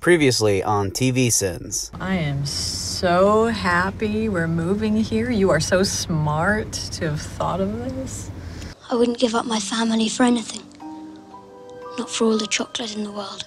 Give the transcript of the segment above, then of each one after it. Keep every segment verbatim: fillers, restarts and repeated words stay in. Previously on T V Sins. I am so happy we're moving here. You are so smart to have thought of this. I wouldn't give up my family for anything. Not for all the chocolate in the world.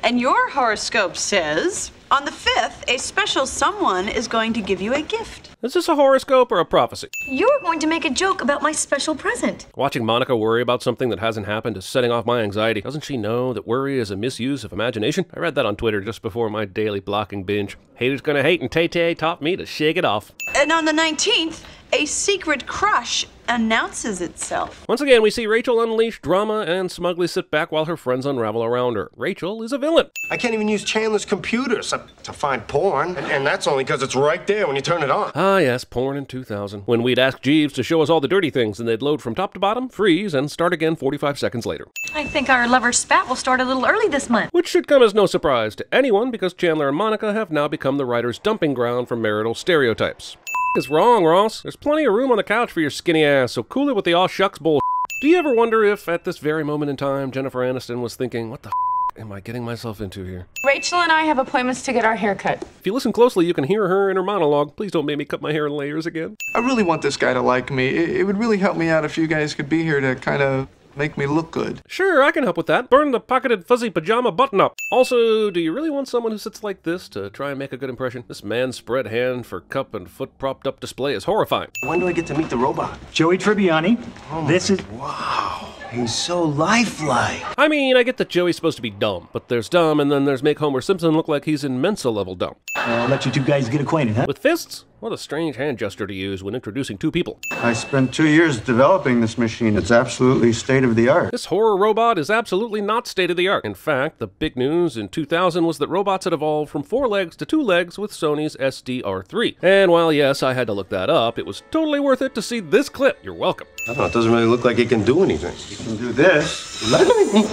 And your horoscope says, on the fifth, a special someone is going to give you a gift. Is this a horoscope or a prophecy? You're going to make a joke about my special present. Watching Monica worry about something that hasn't happened is setting off my anxiety. Doesn't she know that worry is a misuse of imagination? I read that on Twitter just before my daily blocking binge. Haters gonna hate, and Tay-Tay taught me to shake it off. And on the nineteenth, a secret crush announces itself. Once again, we see Rachel unleash drama and smugly sit back while her friends unravel around her. Rachel is a villain. I can't even use Chandler's computer to find porn, and, and that's only because it's right there when you turn it on. Ah yes, porn in two thousand, when we'd ask Jeeves to show us all the dirty things and they'd load from top to bottom, freeze, and start again forty-five seconds later. I think our lover spat will start a little early this month. Which should come as no surprise to anyone because Chandler and Monica have now become the writer's dumping ground for marital stereotypes. Is wrong, Ross. There's plenty of room on the couch for your skinny ass, so cool it with the aw shucks bull. Do you ever wonder if, at this very moment in time, Jennifer Aniston was thinking, what the f am I getting myself into here? Rachel and I have appointments to get our hair cut. If you listen closely, you can hear her in her monologue. Please don't make me cut my hair in layers again. I really want this guy to like me. It, it would really help me out if you guys could be here to kind of make me look good. Sure, I can help with that. Burn the pocketed fuzzy pajama button up. Also, do you really want someone who sits like this to try and make a good impression? This man's spread hand for cup and foot propped up display is horrifying. When do I get to meet the robot? Joey Tribbiani. Oh this is- Wow. He's so lifelike. I mean, I get that Joey's supposed to be dumb, but there's dumb, and then there's make Homer Simpson look like he's in Mensa-level dumb. Uh, I'll let you two guys get acquainted, huh? With fists? What a strange hand gesture to use when introducing two people. I spent two years developing this machine. It's absolutely state-of-the-art. This horror robot is absolutely not state-of-the-art. In fact, the big news in two thousand was that robots had evolved from four legs to two legs with Sony's S D R three. And while, yes, I had to look that up, it was totally worth it to see this clip. You're welcome. I don't know, it doesn't really look like it can do anything. You can do this.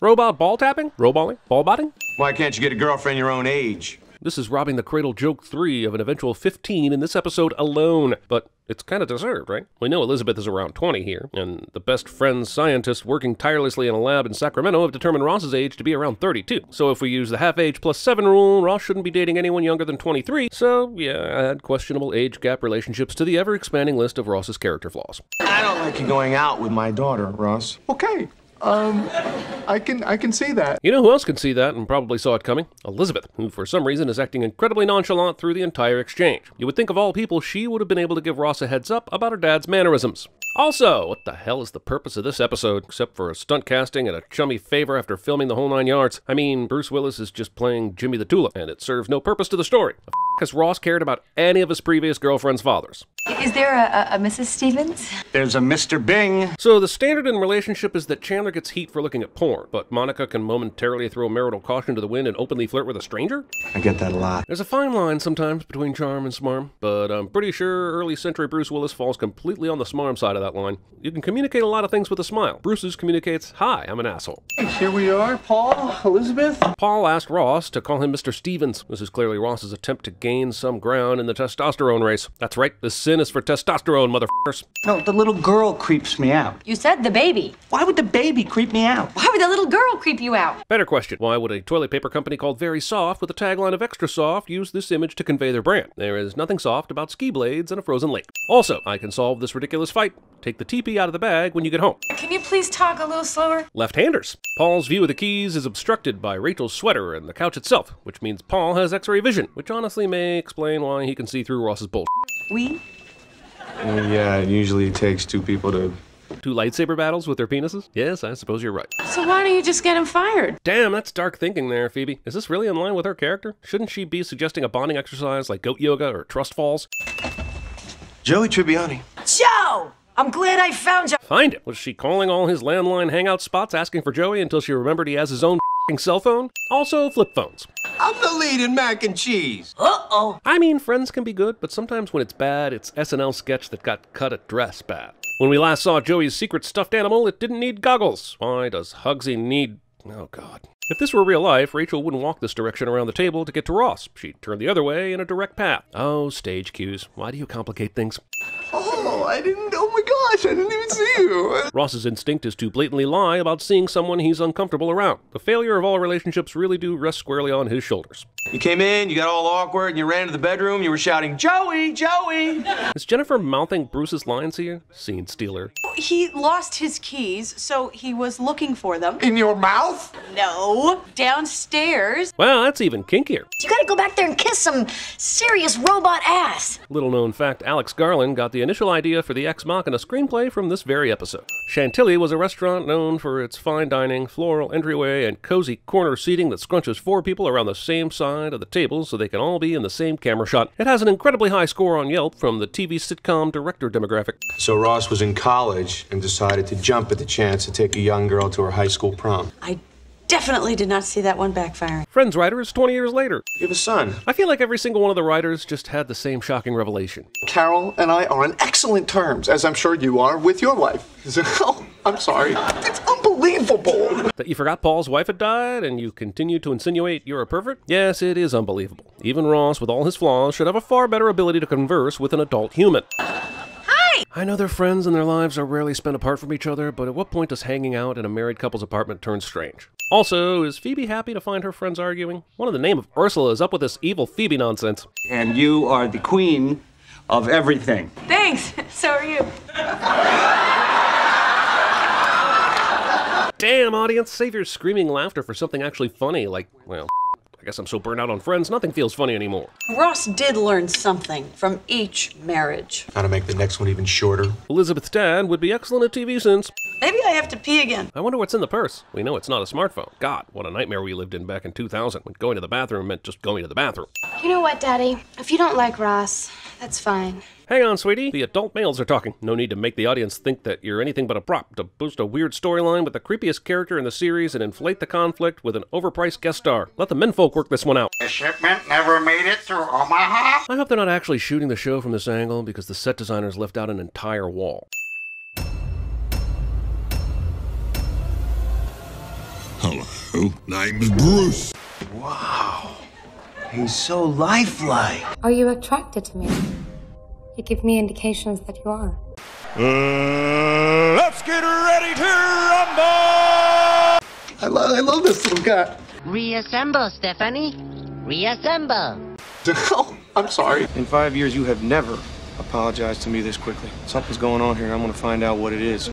Robot ball tapping? Roballing? Ball botting? Why can't you get a girlfriend your own age? This is robbing the cradle joke three of an eventual fifteen in this episode alone. But it's kind of deserved, right? We know Elizabeth is around twenty here, and the best friends scientists working tirelessly in a lab in Sacramento have determined Ross's age to be around thirty-two. So if we use the half-age plus seven rule, Ross shouldn't be dating anyone younger than twenty-three. So yeah, I had questionable age gap relationships to the ever-expanding list of Ross's character flaws. I don't like you going out with my daughter, Ross. Okay. Um, I can, I can see that. You know who else can see that and probably saw it coming? Elizabeth, who for some reason is acting incredibly nonchalant through the entire exchange. You would think of all people, she would have been able to give Ross a heads up about her dad's mannerisms. Also, what the hell is the purpose of this episode, except for a stunt casting and a chummy favor after filming the whole nine yards? I mean, Bruce Willis is just playing Jimmy the Tulip, and it serves no purpose to the story. The f has Ross cared about any of his previous girlfriend's fathers? Is there a, a Missus Stevens? There's a Mister Bing. So the standard in relationship is that Chandler gets heat for looking at porn, but Monica can momentarily throw marital caution to the wind and openly flirt with a stranger? I get that a lot. There's a fine line sometimes between charm and smarm, but I'm pretty sure early century Bruce Willis falls completely on the smarm side of that line. You can communicate a lot of things with a smile. Bruce's communicates, hi, I'm an asshole. Here we are, Paul, Elizabeth. Paul asked Ross to call him Mister Stevens. This is clearly Ross's attempt to gain some ground in the testosterone race. That's right, this sin is for testosterone, motherfuckers. No, the little girl creeps me out. You said the baby. Why would the baby creep me out? Why would the little girl creep you out? Better question, why would a toilet paper company called Very Soft with a tagline of extra soft use this image to convey their brand? There is nothing soft about ski blades and a frozen lake. Also, I can solve this ridiculous fight. Take the teepee out of the bag when you get home. Can you please talk a little slower? Left-handers. Paul's view of the keys is obstructed by Rachel's sweater and the couch itself, which means Paul has X-ray vision, which honestly may explain why he can see through Ross's bullshit. We? Uh, yeah, it usually takes two people to... Two lightsaber battles with their penises? Yes, I suppose you're right. So why don't you just get him fired? Damn, that's dark thinking there, Phoebe. Is this really in line with her character? Shouldn't she be suggesting a bonding exercise like goat yoga or trust falls? Joey Tribbiani. Joe! I'm glad I found you. Find him? Was she calling all his landline hangout spots asking for Joey until she remembered he has his own f***ing cell phone? Also, flip phones. I'm the lead in mac and cheese. Uh-oh. I mean, Friends can be good, but sometimes when it's bad, it's S N L sketch that got cut at dress bad. When we last saw Joey's secret stuffed animal, it didn't need goggles. Why does Hugsy need... oh, God. If this were real life, Rachel wouldn't walk this direction around the table to get to Ross. She'd turn the other way in a direct path. Oh, stage cues. Why do you complicate things? Oh, I didn't... oh my gosh, I didn't even see you. Ross's instinct is to blatantly lie about seeing someone he's uncomfortable around. The failure of all relationships really do rest squarely on his shoulders. You came in, you got all awkward, and you ran to the bedroom, you were shouting, Joey, Joey! Is Jennifer mouthing Bruce's lines here? Scene stealer. He lost his keys, so he was looking for them. In your mouth? No, downstairs. Well, that's even kinkier. You gotta go back there and kiss some serious robot ass. Little known fact, Alex Garland got the initial idea for the Ex Machina screenplay from this very episode. Chantilly was a restaurant known for its fine dining, floral entryway, and cozy corner seating that scrunches four people around the same side of the table so they can all be in the same camera shot. It has an incredibly high score on Yelp from the T V sitcom director demographic. So Ross was in college and decided to jump at the chance to take a young girl to her high school prom. I definitely did not see that one backfiring. Friends writers twenty years later. You have a son. I feel like every single one of the writers just had the same shocking revelation. Carol and I are on excellent terms, as I'm sure you are with your wife. Oh, I'm sorry. It's unbelievable. That you forgot Paul's wife had died and you continue to insinuate you're a pervert? Yes, it is unbelievable. Even Ross, with all his flaws, should have a far better ability to converse with an adult human. I know their friends and their lives are rarely spent apart from each other, but at what point does hanging out in a married couple's apartment turn strange? Also, is Phoebe happy to find her friends arguing? What in the name of Ursula is up with this evil Phoebe nonsense? And you are the queen of everything. Thanks, so are you. Damn, audience, save your screaming laughter for something actually funny, like, well, I guess I'm so burnt out on Friends, nothing feels funny anymore. Ross did learn something from each marriage. How to make the next one even shorter. Elizabeth's dad would be excellent at T V Sins. Maybe I have to pee again. I wonder what's in the purse. We know it's not a smartphone. God, what a nightmare we lived in back in two thousand when going to the bathroom meant just going to the bathroom. You know what, Daddy? If you don't like Ross, that's fine. Hang on, sweetie. The adult males are talking. No need to make the audience think that you're anything but a prop to boost a weird storyline with the creepiest character in the series and inflate the conflict with an overpriced guest star. Let the menfolk work this one out. The shipment never made it through Omaha. I hope they're not actually shooting the show from this angle because the set designers left out an entire wall. Hello, name's Bruce. Wow, he's so lifelike. Are you attracted to me? You give me indications that you are. Uh, let's get ready to rumble! I love, I love this little guy. Reassemble, Stephanie. Reassemble. Oh, I'm sorry. In five years, you have never apologized to me this quickly. Something's going on here, and I'm going to find out what it is.